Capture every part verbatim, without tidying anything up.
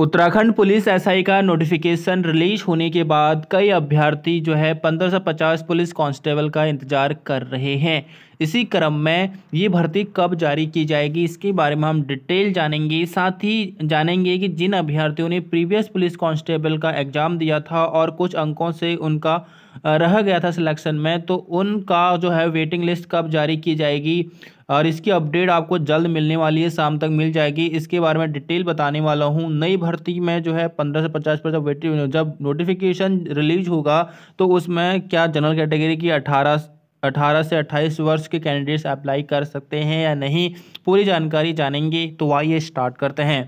Uttarakhand police SI का notification release होने के बाद कई अभ्यर्थी जो है पंद्रह सौ पचास पुलिस कांस्टेबल का इंतजार कर रहे हैं। इसी क्रम में ये भर्ती कब जारी की जाएगी इसके बारे में हम डिटेल जानेंगे। साथ ही जानेंगे कि जिन अभ्यर्थियों ने प्रीवियस पुलिस कांस्टेबल का एग्ज़ाम दिया था और कुछ अंकों से उनका रह गया था सिलेक्शन में, तो उनका जो है वेटिंग लिस्ट कब जारी की जाएगी और इसकी अपडेट आपको जल्द मिलने वाली है, शाम तक मिल जाएगी। इसके बारे में डिटेल बताने वाला हूं। नई भर्ती में जो है पंद्रह से पचास पर जब वेटिंग जब नोटिफिकेशन रिलीज होगा तो उसमें क्या जनरल कैटेगरी की अठारह अठारह से अट्ठाईस वर्ष के कैंडिडेट्स अप्लाई कर सकते हैं या नहीं, पूरी जानकारी जानेंगे। तो आइए स्टार्ट करते हैं।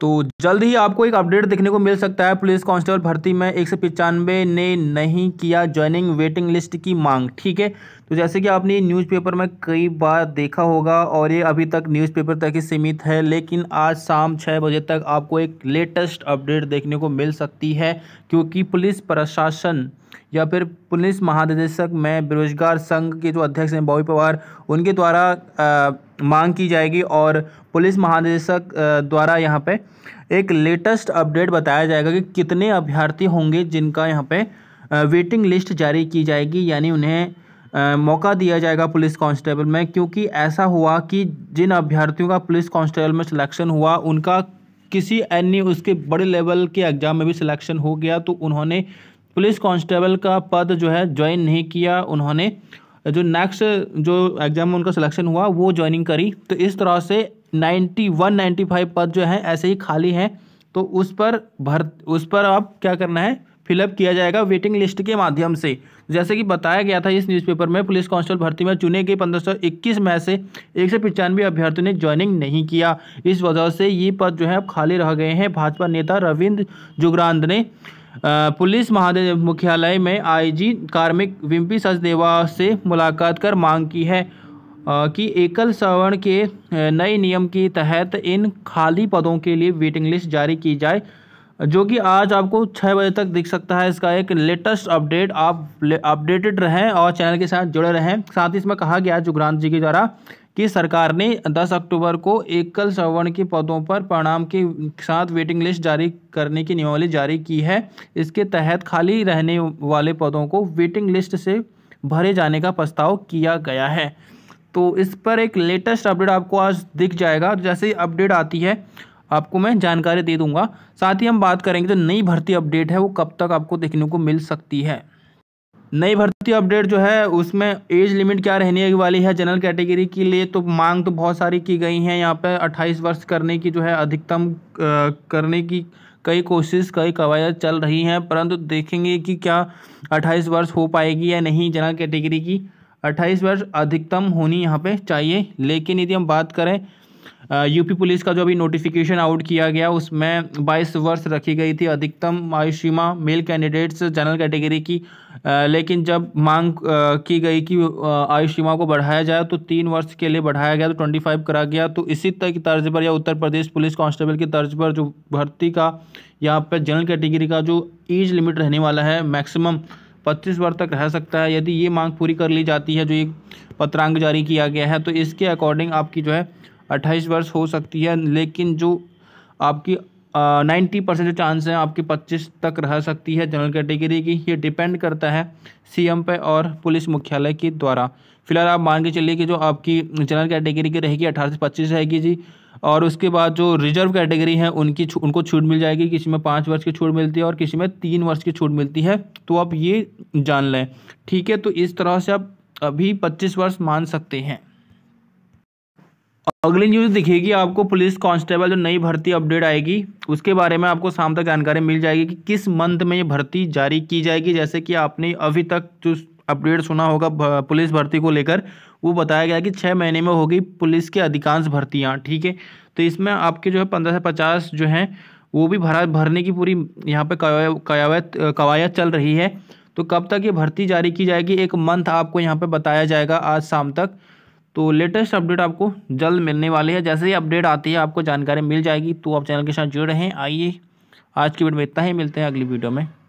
तो जल्द ही आपको एक अपडेट देखने को मिल सकता है। पुलिस कांस्टेबल भर्ती में एक सौ पचानवे ने नहीं किया ज्वाइनिंग वेटिंग लिस्ट की मांग, ठीक है। तो जैसे कि आपने न्यूज़पेपर में कई बार देखा होगा और ये अभी तक न्यूज़पेपर तक ही सीमित है, लेकिन आज शाम छः बजे तक आपको एक लेटेस्ट अपडेट देखने को मिल सकती है, क्योंकि पुलिस प्रशासन या फिर पुलिस महानिदेशक में बेरोजगार संघ के जो अध्यक्ष हैं बॉबी पवार, उनके द्वारा आ, मांग की जाएगी और पुलिस महानिदेशक द्वारा यहाँ पे एक लेटेस्ट अपडेट बताया जाएगा कि कितने अभ्यर्थी होंगे जिनका यहाँ पे वेटिंग लिस्ट जारी की जाएगी, यानी उन्हें आ, मौका दिया जाएगा पुलिस कांस्टेबल में। क्योंकि ऐसा हुआ कि जिन अभ्यर्थियों का पुलिस कांस्टेबल में सिलेक्शन हुआ उनका किसी अन्य उसके बड़े लेवल के एग्ज़ाम में भी सिलेक्शन हो गया, तो उन्होंने पुलिस कांस्टेबल का पद जो है ज्वाइन नहीं किया, उन्होंने जो नेक्स्ट जो एग्ज़ाम में उनका सिलेक्शन हुआ वो ज्वाइनिंग करी। तो इस तरह से नाइन्टी वन नाइन्टी फाइव पद जो है ऐसे ही खाली हैं, तो उस पर भर उस पर आप क्या करना है, फिलअप किया जाएगा वेटिंग लिस्ट के माध्यम से। जैसे कि बताया गया था इस न्यूज़पेपर में, पुलिस कांस्टेबल भर्ती में चुने गए पंद्रह सौ इक्कीस में से एक सौ पचानवे अभ्यर्थियों ने ज्वाइनिंग नहीं किया। इस वजह से ये पद जो है अब खाली रह गए हैं। भाजपा नेता रविंद्र जुगरान ने पुलिस महानिदेशक मुख्यालय में आईजी कार्मिक विम्पी सचदेवा से मुलाकात कर मांग की है कि एकल सवर्ण के नए नियम के तहत इन खाली पदों के लिए वेटिंग लिस्ट जारी की जाए, जो कि आज आपको छः बजे तक दिख सकता है। इसका एक लेटेस्ट अपडेट, आप अपडेटेड रहें और चैनल के साथ जुड़े रहें। साथ ही इसमें कहा गया जुगरान जी के द्वारा कि सरकार ने दस अक्टूबर को एकल सवर्ण के पदों पर परिणाम के साथ वेटिंग लिस्ट जारी करने की नियमावली जारी की है। इसके तहत खाली रहने वाले पदों को वेटिंग लिस्ट से भरे जाने का प्रस्ताव किया गया है। तो इस पर एक लेटेस्ट अपडेट आपको आज दिख जाएगा। जैसे ही अपडेट आती है आपको मैं जानकारी दे दूंगा। साथ ही हम बात करेंगे जो नई भर्ती अपडेट है वो कब तक आपको देखने को मिल सकती है। नई भर्ती अपडेट जो है उसमें एज लिमिट क्या रहने वाली है जनरल कैटेगरी के लिए, तो मांग तो बहुत सारी की गई हैं। यहाँ पे अट्ठाईस वर्ष करने की जो है अधिकतम करने की कई कोशिश कई कवायद चल रही हैं, परंतु देखेंगे कि क्या अट्ठाईस वर्ष हो पाएगी या नहीं। जनरल कैटेगरी की अट्ठाईस वर्ष अधिकतम होनी यहाँ पे चाहिए। लेकिन यदि हम बात करें यूपी पुलिस का जो अभी नोटिफिकेशन आउट किया गया उसमें बाईस वर्ष रखी गई थी अधिकतम आयु सीमा मेल कैंडिडेट्स जनरल कैटेगरी की, आ, लेकिन जब मांग आ, की गई कि आयु सीमा को बढ़ाया जाए तो तीन वर्ष के लिए बढ़ाया गया, तो पच्चीस करा गया। तो इसी तक तर्ज पर या उत्तर प्रदेश पुलिस कांस्टेबल की तर्ज पर जो भर्ती का यहाँ पर जनरल कैटेगरी का जो एज लिमिट रहने वाला है मैक्सिमम पच्चीस वर्ष तक रह सकता है। यदि ये मांग पूरी कर ली जाती है जो ये पत्रांक जारी किया गया है, तो इसके अकॉर्डिंग आपकी जो है अट्ठाईस वर्ष हो सकती है। लेकिन जो आपकी नब्बे परसेंट जो चांस है आपकी पच्चीस तक रह सकती है जनरल कैटेगरी की। ये डिपेंड करता है सीएम पे और पुलिस मुख्यालय के द्वारा। फिलहाल आप मान के चलिए कि जो आपकी जनरल कैटेगरी की रहेगी अठारह से पच्चीस रहेगी जी, और उसके बाद जो रिजर्व कैटेगरी है उनकी उनको छूट मिल जाएगी। किसी में पाँच वर्ष की छूट मिलती है और किसी में तीन वर्ष की छूट मिलती है, तो आप ये जान लें, ठीक है। तो इस तरह से आप अभी पच्चीस वर्ष मान सकते हैं। अगली न्यूज़ दिखेगी आपको पुलिस कांस्टेबल जो नई भर्ती अपडेट आएगी उसके बारे में आपको शाम तक जानकारी मिल जाएगी कि किस मंथ में ये भर्ती जारी की जाएगी। जैसे कि आपने अभी तक जो अपडेट सुना होगा पुलिस भर्ती को लेकर, वो बताया गया कि छः महीने में होगी पुलिस की अधिकांश भर्तियां, ठीक है। तो इसमें आपके जो है पंद्रह से पचास जो हैं वो भी भरा भरने की पूरी यहाँ पर कवायद कवायद चल रही है। तो कब तक ये भर्ती जारी की जाएगी, एक मंथ आपको यहाँ पर बताया जाएगा आज शाम तक। तो लेटेस्ट अपडेट आपको जल्द मिलने वाली है। जैसे ही अपडेट आती है आपको जानकारी मिल जाएगी। तो आप चैनल के साथ जुड़े रहें। आइए आज की वीडियो में इतना ही, मिलते हैं अगली वीडियो में।